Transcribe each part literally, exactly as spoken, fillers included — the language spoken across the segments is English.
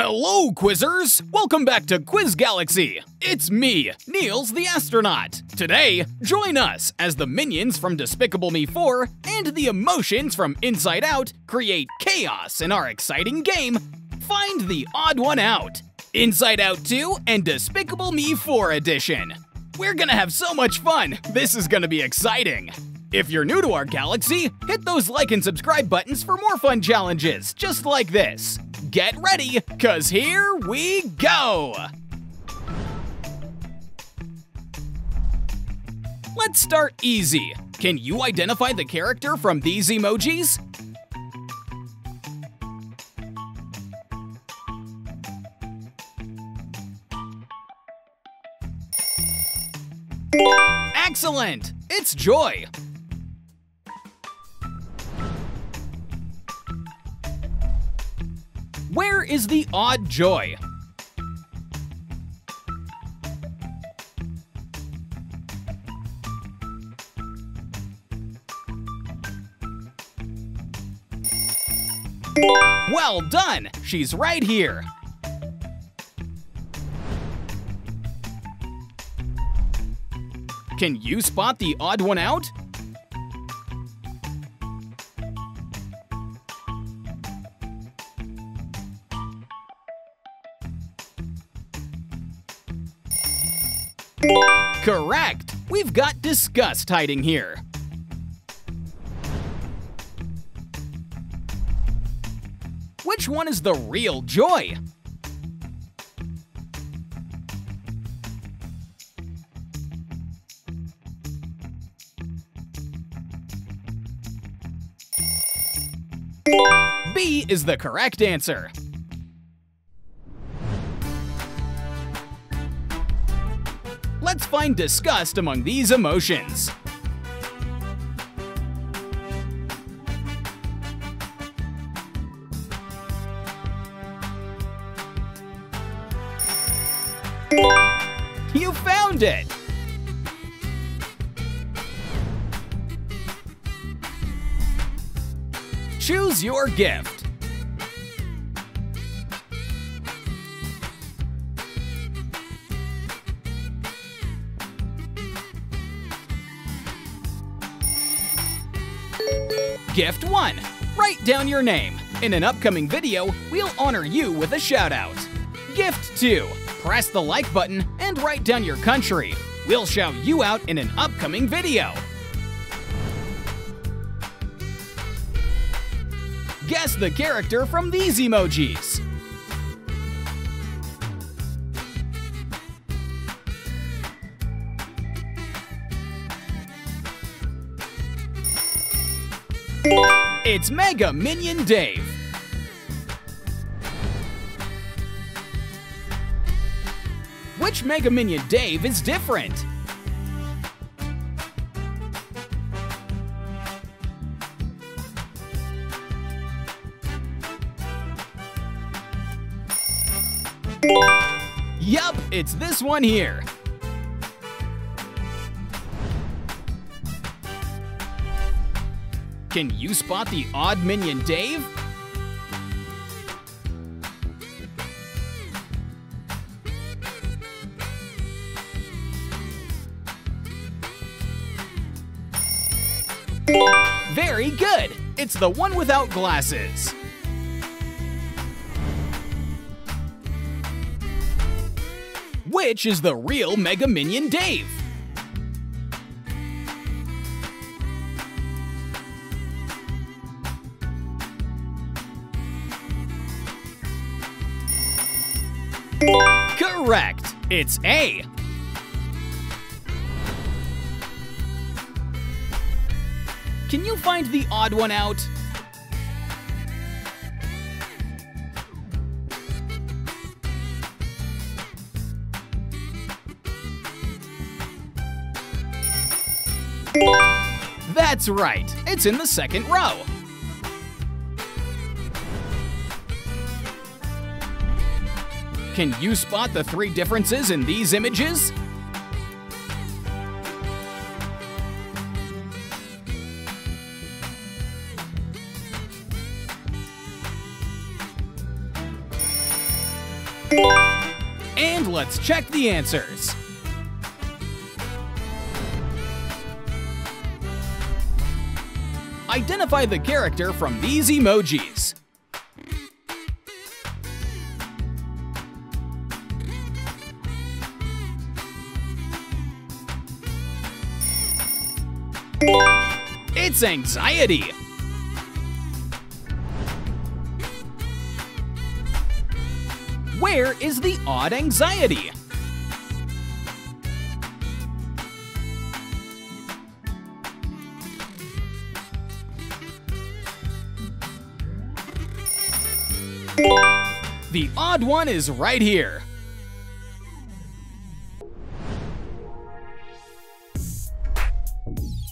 Hello, Quizzers! Welcome back to Quiz Galaxy! It's me, Niels the Astronaut! Today, join us as the minions from Despicable Me four and the emotions from Inside Out create chaos in our exciting game, Find the Odd One Out! Inside Out two and Despicable Me four edition! We're gonna have so much fun! This is gonna be exciting! If you're new to our galaxy, hit those like and subscribe buttons for more fun challenges, just like this! Get ready, cause here we go! Let's start easy. Can you identify the character from these emojis? Excellent! It's Joy! Where is the odd Joy? Well done! She's right here! Can you spot the odd one out? Correct! We've got disgust hiding here. Which one is the real Joy? B is the correct answer. Let's find disgust among these emotions. You found it! Choose your gift. Gift one. Write down your name. In an upcoming video, we'll honor you with a shout out. Gift two. Press the like button and write down your country. We'll shout you out in an upcoming video. Guess the character from these emojis. It's Mega Minion Dave. Which Mega Minion Dave is different? Yup, it's this one here. Can you spot the odd Minion Dave? Very good! It's the one without glasses. Which is the real Mega Minion Dave? Correct! It's A! Can you find the odd one out? That's right! It's in the second row! Can you spot the three differences in these images? And let's check the answers. Identify the character from these emojis. It's anxiety. Where is the odd anxiety? The odd one is right here.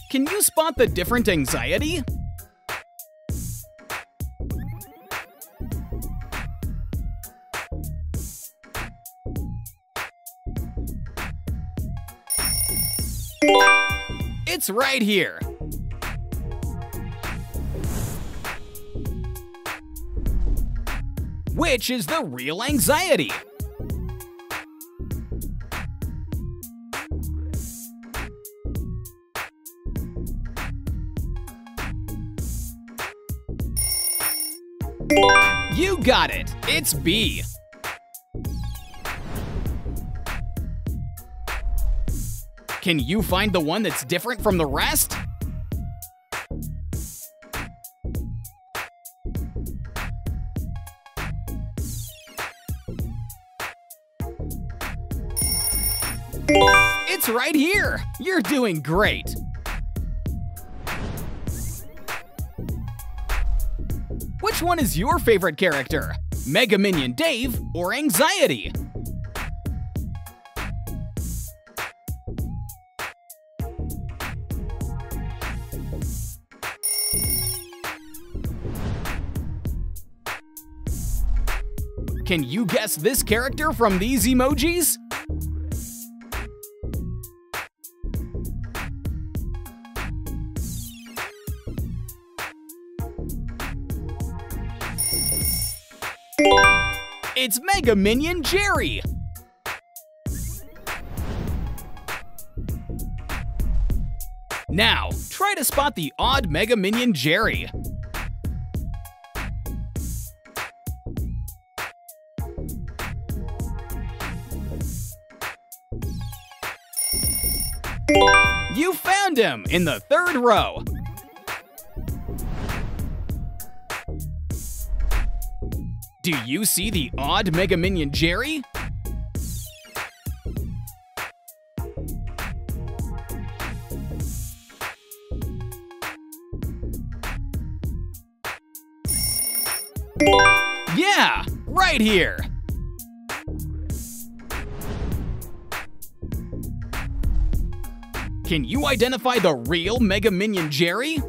Can you spot the different anxiety? It's right here. Which is the real anxiety? You got it. It's B. Can you find the one that's different from the rest? It's right here. You're doing great. Which one is your favorite character? Mega Minion Dave or Anxiety? Can you guess this character from these emojis? It's Mega Minion Jerry! Now, try to spot the odd Mega Minion Jerry. You found him in the third row! Do you see the odd Mega Minion Jerry? Yeah, right here! Can you identify the real Mega Minion Jerry?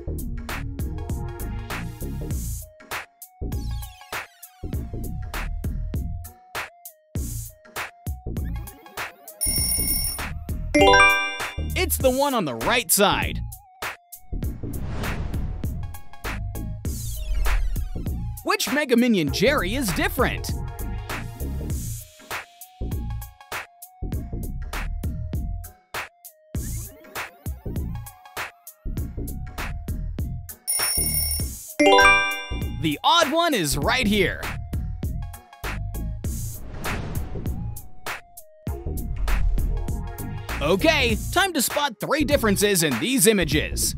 It's the one on the right side. Which Mega Minion Jerry is different? The odd one is right here. Okay, time to spot three differences in these images.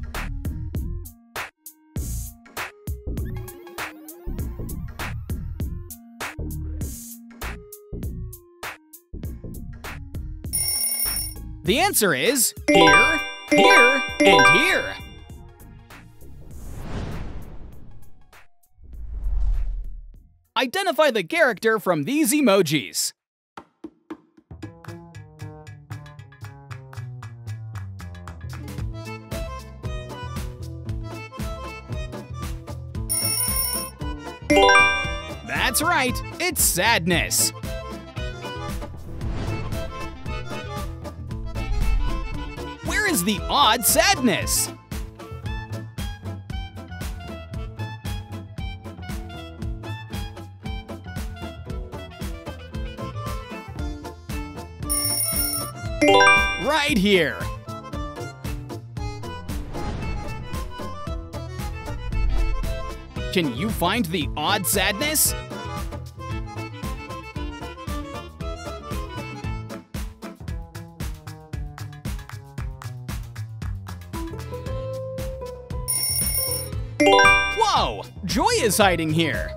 The answer is here, here, and here. Identify the character from these emojis. That's right, it's sadness. Where is the odd sadness? Right here. Can you find the odd sadness? Whoa! Joy is hiding here.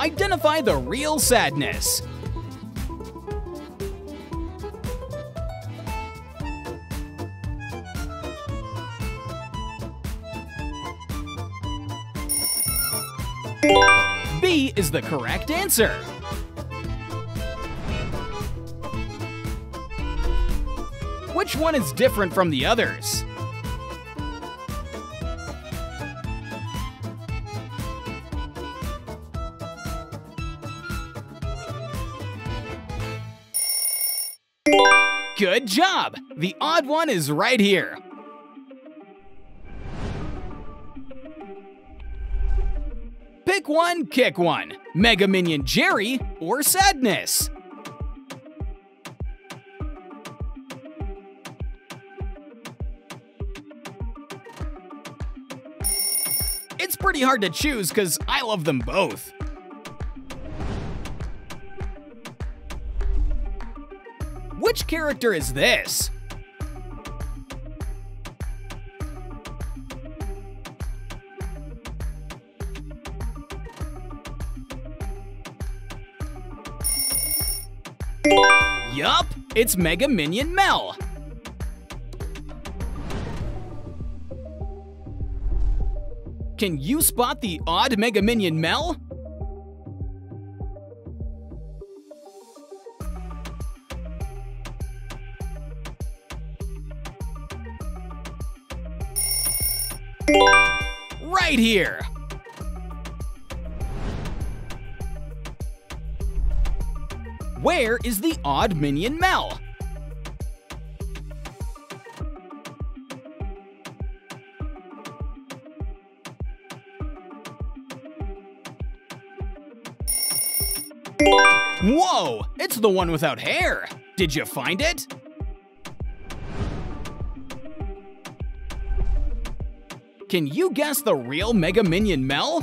Identify the real sadness. B is the correct answer. Which one is different from the others? Good job! The odd one is right here. Pick one, kick one. Mega Minion Jerry or sadness? It's pretty hard to choose because I love them both. Which character is this? Yup, it's Mega Minion Mel. Can you spot the odd Mega Minion Mel? Right here. Where is the odd Minion Mel? Whoa! It's the one without hair! Did you find it? Can you guess the real Mega Minion Mel?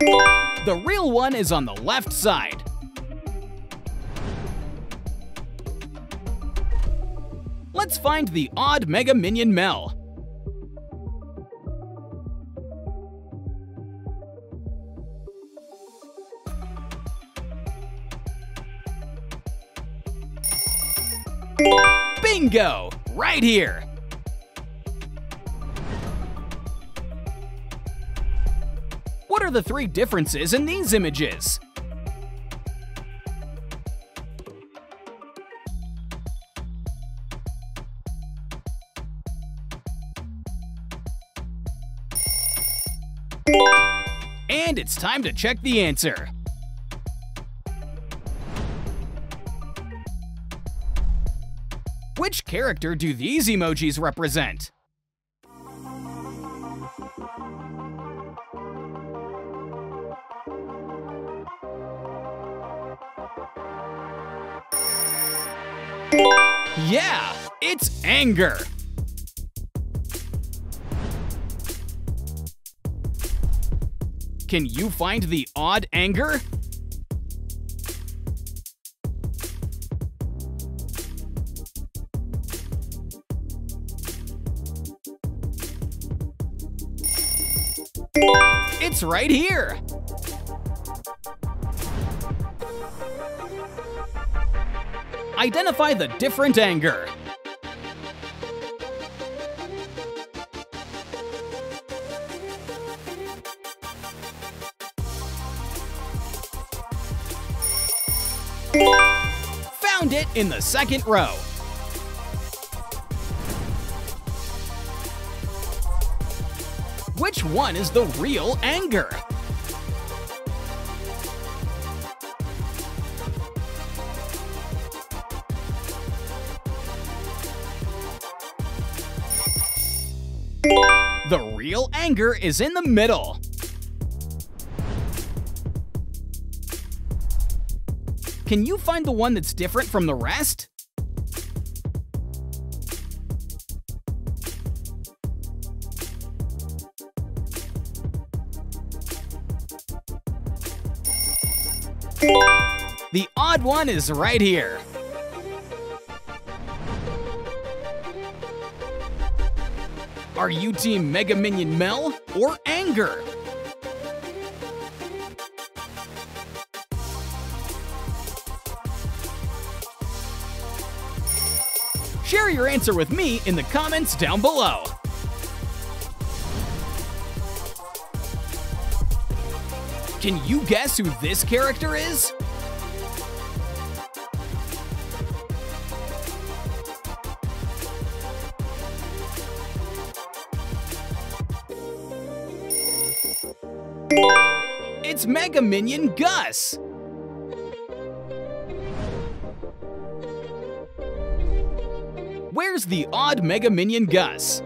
The real one is on the left side. Let's find the odd Mega Minion Mel. Bingo! Right here! What are the three differences in these images? And it's time to check the answer. Which character do these emojis represent? Yeah, it's anger! Can you find the odd anger? It's right here! Identify the different anger. Found it in the second row. Which one is the real anger? The real anger is in the middle. Can you find the one that's different from the rest? The odd one is right here. Are you team Mega Minion Mel or anger? Share your answer with me in the comments down below. Can you guess who this character is? It's Mega Minion Gus! Where's the odd Mega Minion Gus?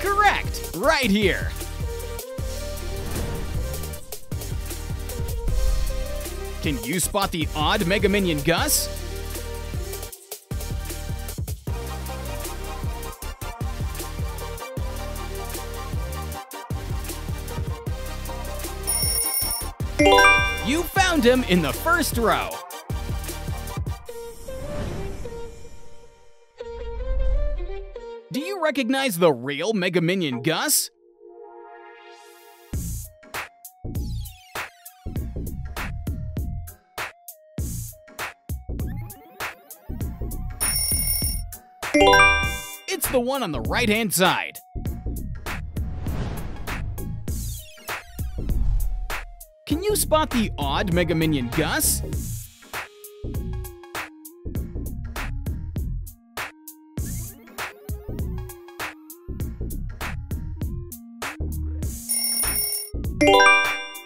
Correct! Right here! Can you spot the odd Mega Minion Gus? You found him in the first row. Do you recognize the real Mega Minion Gus? It's the one on the right-hand side. Can you spot the odd Mega Minion Gus?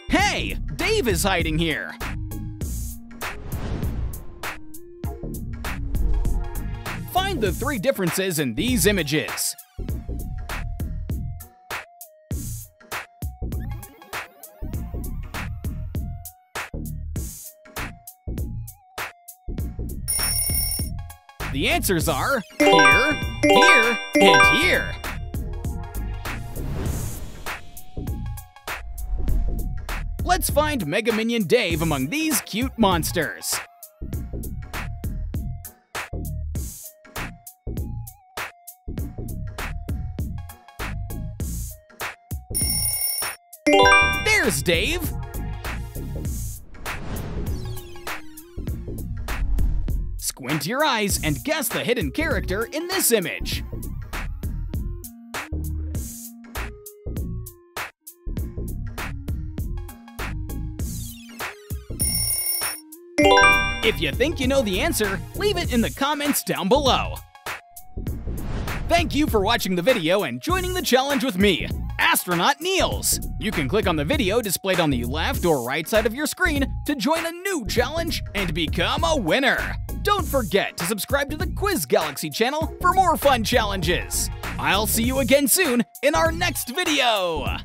Hey, Dave is hiding here. Find the three differences in these images. The answers are here, here, and here. Let's find Mega Minion Dave among these cute monsters. There's Dave! Squint your eyes and guess the hidden character in this image. If you think you know the answer, leave it in the comments down below. Thank you for watching the video and joining the challenge with me, Astronaut Niels. You can click on the video displayed on the left or right side of your screen to join a new challenge and become a winner. Don't forget to subscribe to the Quiz Galaxy channel for more fun challenges. I'll see you again soon in our next video.